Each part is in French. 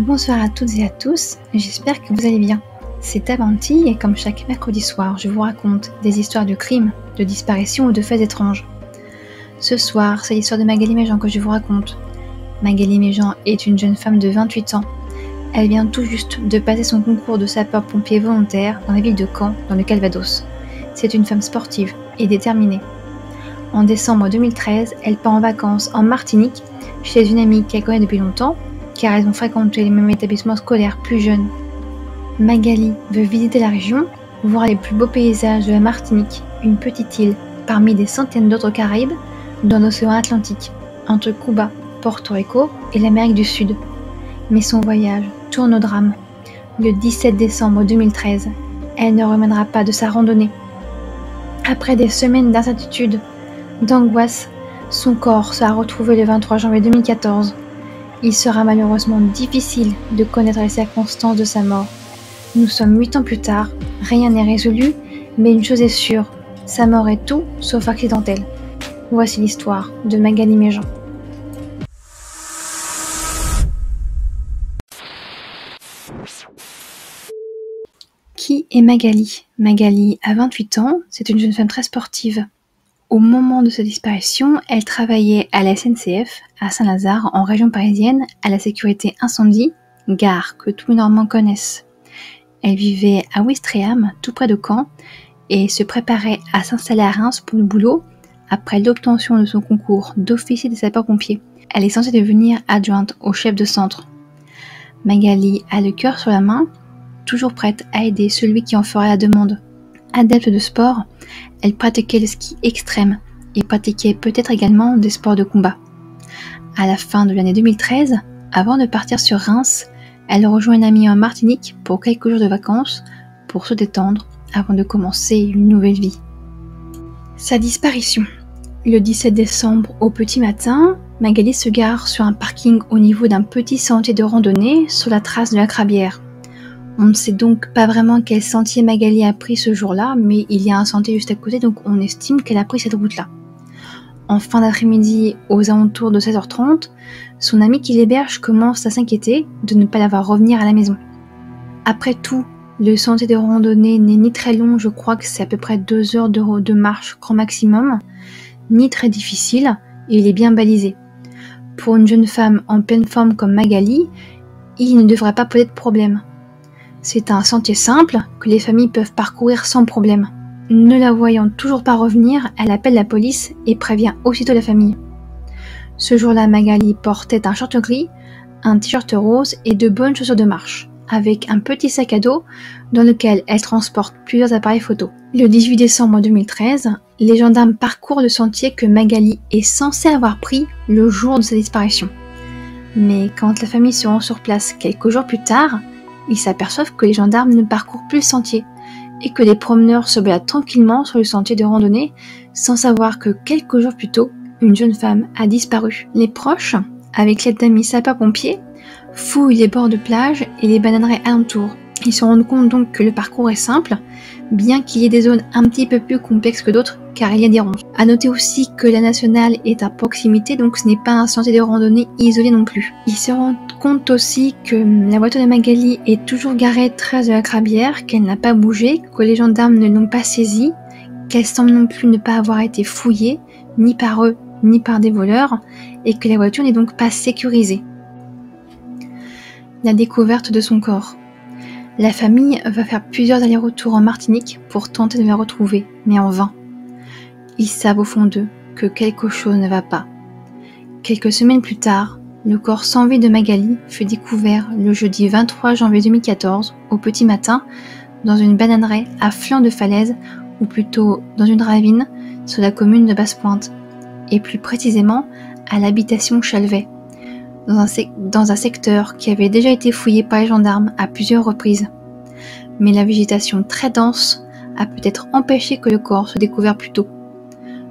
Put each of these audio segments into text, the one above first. Bonsoir à toutes et à tous, j'espère que vous allez bien. C'est Avanti et comme chaque mercredi soir, je vous raconte des histoires de crimes, de disparitions ou de faits étranges. Ce soir, c'est l'histoire de Magalie Méjean que je vous raconte. Magalie Méjean est une jeune femme de 28 ans. Elle vient tout juste de passer son concours de sapeur-pompier volontaire dans la ville de Caen, dans le Calvados. C'est une femme sportive et déterminée. En décembre 2013, elle part en vacances en Martinique chez une amie qu'elle connaît depuis longtemps, car elles ont fréquenté les mêmes établissements scolaires plus jeunes. Magalie veut visiter la région, voir les plus beaux paysages de la Martinique, une petite île parmi des centaines d'autres Caraïbes dans l'océan Atlantique, entre Cuba, Porto Rico et l'Amérique du Sud. Mais son voyage tourne au drame. Le 17 décembre 2013, elle ne reviendra pas de sa randonnée. Après des semaines d'incertitude, d'angoisse, son corps sera retrouvé le 23 janvier 2014. Il sera malheureusement difficile de connaître les circonstances de sa mort. Nous sommes 8 ans plus tard, rien n'est résolu, mais une chose est sûre, sa mort est tout sauf accidentelle. Voici l'histoire de Magalie Méjean. Qui est Magalie? Magalie a 28 ans, c'est une jeune femme très sportive. Au moment de sa disparition, elle travaillait à la SNCF, à Saint-Lazare, en région parisienne, à la sécurité incendie, gare que tous les Normands connaissent. Elle vivait à Ouistreham, tout près de Caen, et se préparait à s'installer à Reims pour le boulot après l'obtention de son concours d'officier des sapeurs-pompiers. Elle est censée devenir adjointe au chef de centre. Magalie a le cœur sur la main, toujours prête à aider celui qui en fera la demande. Adepte de sport, elle pratiquait le ski extrême et pratiquait peut-être également des sports de combat. À la fin de l'année 2013, avant de partir sur Reims, elle rejoint une amie en Martinique pour quelques jours de vacances pour se détendre avant de commencer une nouvelle vie. Sa disparition. Le 17 décembre au petit matin, Magalie se gare sur un parking au niveau d'un petit sentier de randonnée sur la trace de la Crabière. On ne sait donc pas vraiment quel sentier Magalie a pris ce jour-là, mais il y a un sentier juste à côté, donc on estime qu'elle a pris cette route-là. En fin d'après-midi, aux alentours de 16h30, son amie qui l'héberge commence à s'inquiéter de ne pas la voir revenir à la maison. Après tout, le sentier de randonnée n'est ni très long, je crois que c'est à peu près 2 heures de marche grand maximum, ni très difficile, et il est bien balisé. Pour une jeune femme en pleine forme comme Magalie, il ne devrait pas poser de problème. C'est un sentier simple que les familles peuvent parcourir sans problème. Ne la voyant toujours pas revenir, elle appelle la police et prévient aussitôt la famille. Ce jour-là, Magalie portait un short gris, un t-shirt rose et de bonnes chaussures de marche, avec un petit sac à dos dans lequel elle transporte plusieurs appareils photo. Le 18 décembre 2013, les gendarmes parcourent le sentier que Magalie est censée avoir pris le jour de sa disparition. Mais quand la famille se rend sur place quelques jours plus tard, ils s'aperçoivent que les gendarmes ne parcourent plus le sentier et que les promeneurs se baladent tranquillement sur le sentier de randonnée sans savoir que quelques jours plus tôt, une jeune femme a disparu. Les proches, avec l'aide d'amis sapeurs-pompiers, fouillent les bords de plage et les bananeraies alentour. Ils se rendent compte donc que le parcours est simple, bien qu'il y ait des zones un petit peu plus complexes que d'autres car il y a des ronces. A noter aussi que la nationale est à proximité, donc ce n'est pas un sentier de randonnée isolé non plus. Ils se rendent compte aussi que la voiture de Magalie est toujours garée 13 de la Crabière, qu'elle n'a pas bougé, que les gendarmes ne l'ont pas saisie, qu'elle semble non plus ne pas avoir été fouillée, ni par eux, ni par des voleurs, et que la voiture n'est donc pas sécurisée. La découverte de son corps. La famille va faire plusieurs allers-retours en Martinique pour tenter de la retrouver, mais en vain. Ils savent au fond d'eux que quelque chose ne va pas. Quelques semaines plus tard, le corps sans vie de Magalie fut découvert le jeudi 23 janvier 2014, au petit matin, dans une bananeraie à flanc de falaise, ou plutôt dans une ravine, sur la commune de Basse-Pointe, et plus précisément à l'habitation Chalvet, dans un secteur qui avait déjà été fouillé par les gendarmes à plusieurs reprises. Mais la végétation très dense a peut-être empêché que le corps soit découvert plus tôt.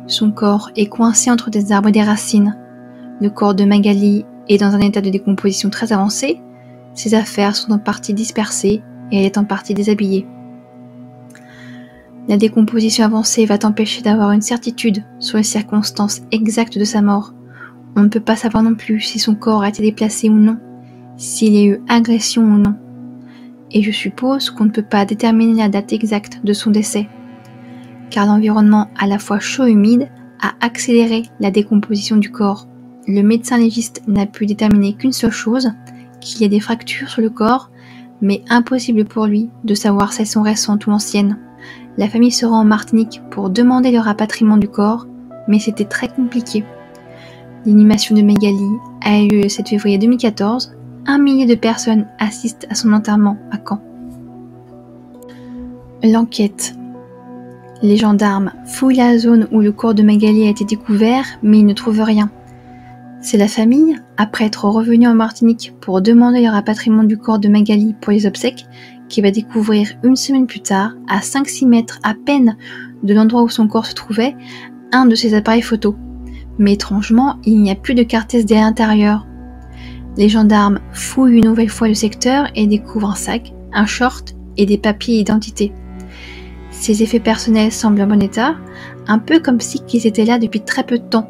Son corps est coincé entre des arbres et des racines. Le corps de Magalie est dans un état de décomposition très avancé. Ses affaires sont en partie dispersées et elle est en partie déshabillée. La décomposition avancée va t'empêcher d'avoir une certitude sur les circonstances exactes de sa mort. On ne peut pas savoir non plus si son corps a été déplacé ou non, s'il y a eu agression ou non, et je suppose qu'on ne peut pas déterminer la date exacte de son décès, car l'environnement à la fois chaud et humide a accéléré la décomposition du corps. Le médecin légiste n'a pu déterminer qu'une seule chose, qu'il y a des fractures sur le corps, mais impossible pour lui de savoir si elles sont récentes ou anciennes. La famille se rend en Martinique pour demander le rapatriement du corps, mais c'était très compliqué. L'inhumation de Magalie a eu lieu le 7 février 2014. 1 millier de personnes assistent à son enterrement à Caen. L'enquête. Les gendarmes fouillent la zone où le corps de Magalie a été découvert, mais ils ne trouvent rien. C'est la famille, après être revenue en Martinique pour demander le rapatriement du corps de Magalie pour les obsèques, qui va découvrir une semaine plus tard, à 5-6 mètres à peine de l'endroit où son corps se trouvait, un de ses appareils photo. Mais étrangement, il n'y a plus de carte SD à l'intérieur. Les gendarmes fouillent une nouvelle fois le secteur et découvrent un sac, un short et des papiers d'identité. Ses effets personnels semblent en bon état, un peu comme si ils étaient là depuis très peu de temps.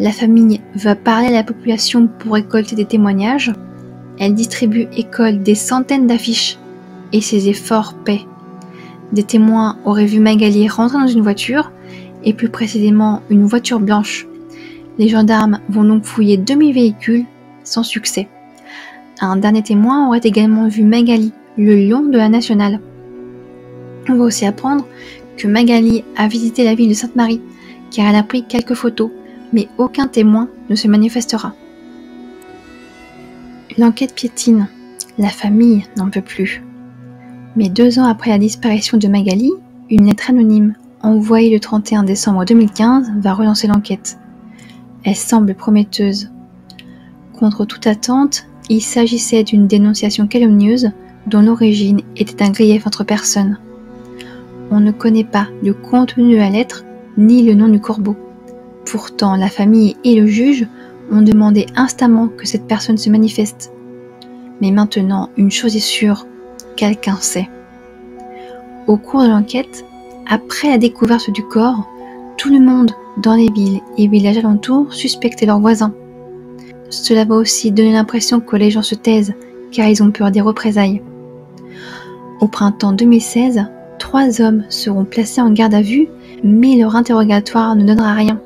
La famille va parler à la population pour récolter des témoignages. Elle distribue et colle des centaines d'affiches et ses efforts paient. Des témoins auraient vu Magalie rentrer dans une voiture et plus précisément une voiture blanche. Les gendarmes vont donc fouiller 2000 véhicules sans succès. Un dernier témoin aurait également vu Magalie le long de la nationale. On va aussi apprendre que Magalie a visité la ville de Sainte-Marie car elle a pris quelques photos, mais aucun témoin ne se manifestera. L'enquête piétine. La famille n'en peut plus. Mais 2 ans après la disparition de Magalie, une lettre anonyme envoyée le 31 décembre 2015 va relancer l'enquête. Elle semble prometteuse. Contre toute attente, il s'agissait d'une dénonciation calomnieuse dont l'origine était un grief entre personnes. On ne connaît pas le contenu de la lettre ni le nom du corbeau. Pourtant, la famille et le juge ont demandé instamment que cette personne se manifeste. Mais maintenant, une chose est sûre, quelqu'un sait. Au cours de l'enquête, après la découverte du corps, tout le monde dans les villes et villages alentours suspectait leurs voisins. Cela va aussi donner l'impression que les gens se taisent car ils ont peur des représailles. Au printemps 2016, 3 hommes seront placés en garde à vue, mais leur interrogatoire ne donnera rien.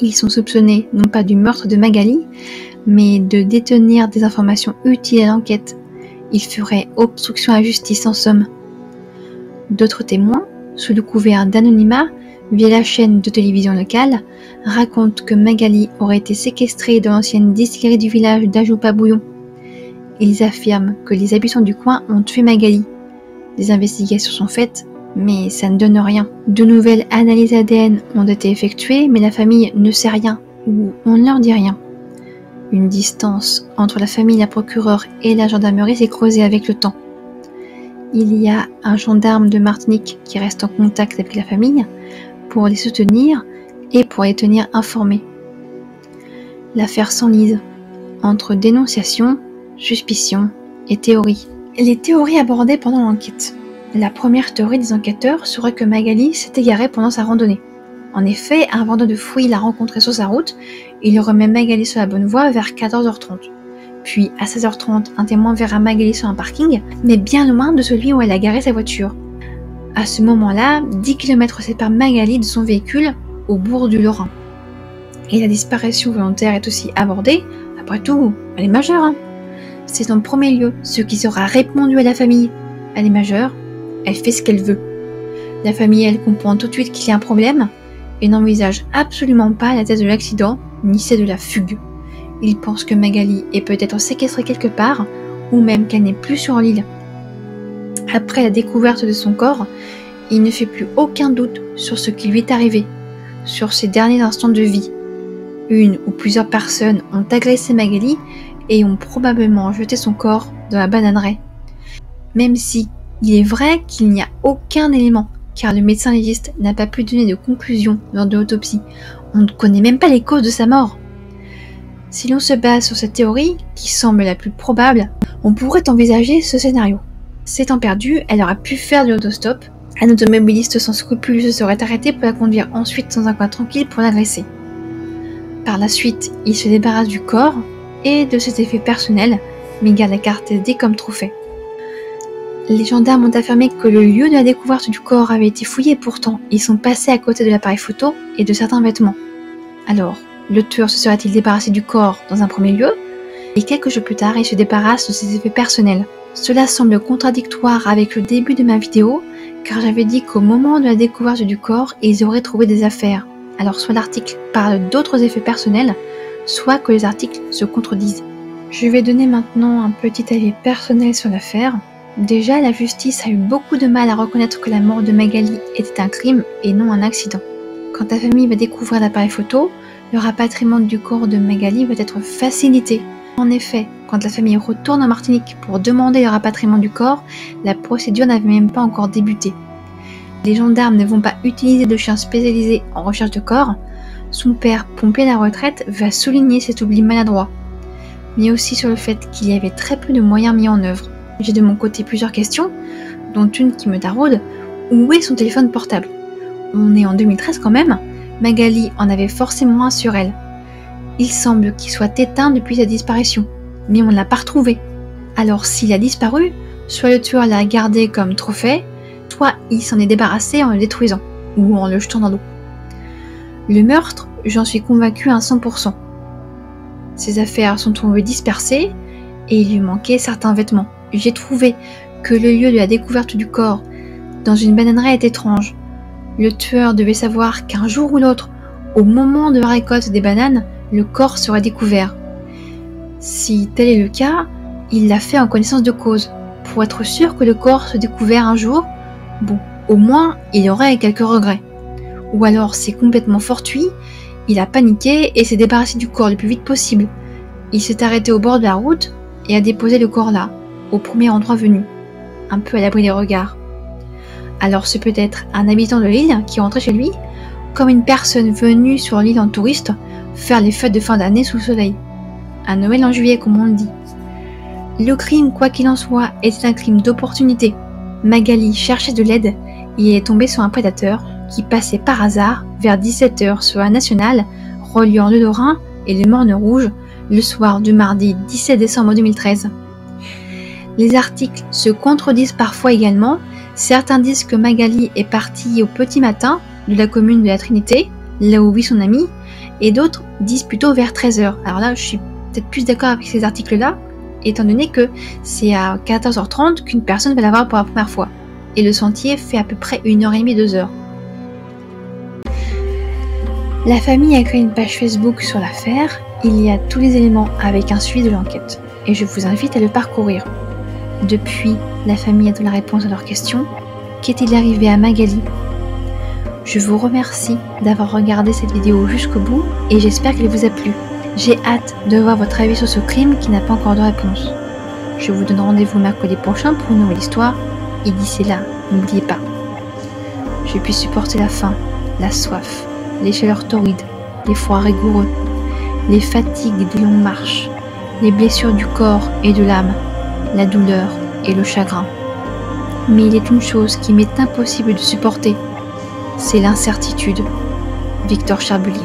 Ils sont soupçonnés non pas du meurtre de Magalie, mais de détenir des informations utiles à l'enquête. Ils feraient obstruction à la justice en somme. D'autres témoins, sous le couvert d'anonymat, via la chaîne de télévision locale, raconte que Magalie aurait été séquestrée dans l'ancienne distillerie du village d'Ajoupa-Bouillon. Ils affirment que les habitants du coin ont tué Magalie. Des investigations sont faites, mais ça ne donne rien. De nouvelles analyses ADN ont été effectuées, mais la famille ne sait rien, ou on ne leur dit rien. Une distance entre la famille, la procureure et la gendarmerie s'est creusée avec le temps. Il y a un gendarme de Martinique qui reste en contact avec la famille, pour les soutenir et pour les tenir informés. L'affaire s'enlise entre dénonciation, suspicion et théorie. Les théories abordées pendant l'enquête. La première théorie des enquêteurs serait que Magalie s'est égarée pendant sa randonnée. En effet, un vendeur de fruits l'a rencontrée sur sa route, il remet Magalie sur la bonne voie vers 14h30. Puis, à 16h30, un témoin verra Magalie sur un parking, mais bien loin de celui où elle a garé sa voiture. À ce moment-là, 10 km séparent Magalie de son véhicule au bourg du Lorrain. Et la disparition volontaire est aussi abordée, après tout, elle est majeure. C'est en premier lieu ce qui sera répondu à la famille. Elle est majeure, elle fait ce qu'elle veut. La famille, elle comprend tout de suite qu'il y a un problème et n'envisage absolument pas la thèse de l'accident ni celle de la fugue. Ils pensent que Magalie est peut-être séquestrée quelque part ou même qu'elle n'est plus sur l'île. Après la découverte de son corps, il ne fait plus aucun doute sur ce qui lui est arrivé, sur ses derniers instants de vie. Une ou plusieurs personnes ont agressé Magalie et ont probablement jeté son corps dans la bananeraie. Même si il est vrai qu'il n'y a aucun élément, car le médecin légiste n'a pas pu donner de conclusion lors de l'autopsie. On ne connaît même pas les causes de sa mort. Si l'on se base sur cette théorie, qui semble la plus probable, on pourrait envisager ce scénario. Ces temps perdus, elle aurait pu faire de l'autostop. Un automobiliste sans scrupules se serait arrêté pour la conduire ensuite dans un coin tranquille pour l'agresser. Par la suite, il se débarrasse du corps, et de ses effets personnels, mais garde la carte SD comme trophée. Les gendarmes ont affirmé que le lieu de la découverte du corps avait été fouillé, pourtant ils sont passés à côté de l'appareil photo et de certains vêtements. Alors, le tueur se serait-il débarrassé du corps dans un premier lieu, et quelques jours plus tard il se débarrasse de ses effets personnels? Cela semble contradictoire avec le début de ma vidéo, car j'avais dit qu'au moment de la découverte du corps, ils auraient trouvé des affaires. Alors soit l'article parle d'autres effets personnels, soit que les articles se contredisent. Je vais donner maintenant un petit avis personnel sur l'affaire. Déjà, la justice a eu beaucoup de mal à reconnaître que la mort de Magalie était un crime et non un accident. Quand la famille va découvrir l'appareil photo, le rapatriement du corps de Magalie va être facilité. En effet, quand la famille retourne en Martinique pour demander le rapatriement du corps, la procédure n'avait même pas encore débuté. Les gendarmes ne vont pas utiliser de chiens spécialisés en recherche de corps. Son père, pompier à la retraite, va souligner cet oubli maladroit, mais aussi sur le fait qu'il y avait très peu de moyens mis en œuvre. J'ai de mon côté plusieurs questions, dont une qui me taraude: où est son téléphone portable? On est en 2013 quand même, Magalie en avait forcément un sur elle. Il semble qu'il soit éteint depuis sa disparition, mais on ne l'a pas retrouvé. Alors s'il a disparu, soit le tueur l'a gardé comme trophée, soit il s'en est débarrassé en le détruisant, ou en le jetant dans l'eau. Le meurtre, j'en suis convaincue à 100%. Ses affaires sont tombées dispersées, et il lui manquait certains vêtements. J'ai trouvé que le lieu de la découverte du corps, dans une bananeraie, est étrange. Le tueur devait savoir qu'un jour ou l'autre, au moment de la récolte des bananes, le corps serait découvert. Si tel est le cas, il l'a fait en connaissance de cause, pour être sûr que le corps se découvert un jour. Bon, au moins, il aurait quelques regrets. Ou alors c'est complètement fortuit, il a paniqué et s'est débarrassé du corps le plus vite possible. Il s'est arrêté au bord de la route et a déposé le corps là, au premier endroit venu, un peu à l'abri des regards. Alors ce peut être un habitant de l'île qui est rentré chez lui, comme une personne venue sur l'île en touriste, faire les fêtes de fin d'année sous le soleil. Un Noël en juillet, comme on le dit. Le crime, quoi qu'il en soit, était un crime d'opportunité. Magalie cherchait de l'aide et est tombée sur un prédateur qui passait par hasard vers 17 h sur la nationale reliant le Lorrain et les Mornes Rouges le soir du mardi 17 décembre 2013. Les articles se contredisent parfois également. Certains disent que Magalie est partie au petit matin de la commune de la Trinité, là où vit son ami, et d'autres disent plutôt vers 13 h. Alors là, je suis peut-être plus d'accord avec ces articles-là, étant donné que c'est à 14 h 30 qu'une personne va la voir pour la première fois, et le sentier fait à peu près 1 h 30, 2 h. La famille a créé une page Facebook sur l'affaire, il y a tous les éléments avec un suivi de l'enquête, et je vous invite à le parcourir. Depuis, la famille a la réponse à leurs questions: qu'est-il arrivé à Magalie? Je vous remercie d'avoir regardé cette vidéo jusqu'au bout et j'espère qu'elle vous a plu. J'ai hâte de voir votre avis sur ce crime qui n'a pas encore de réponse. Je vous donne rendez-vous mercredi prochain pour une nouvelle histoire, et d'ici là, n'oubliez pas, j'ai pu supporter la faim, la soif, les chaleurs torrides, les froids rigoureux, les fatigues des longues marches, les blessures du corps et de l'âme, la douleur et le chagrin. Mais il est une chose qui m'est impossible de supporter, c'est l'incertitude. Victor Charbulier.